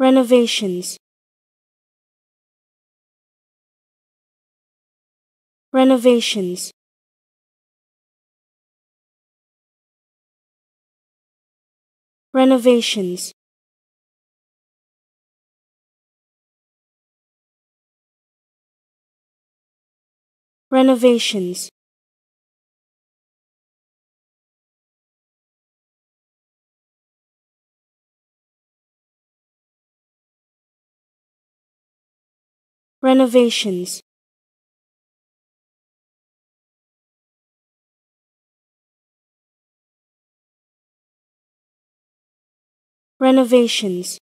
Renovations. Renovations. Renovations. Renovations. Renovations.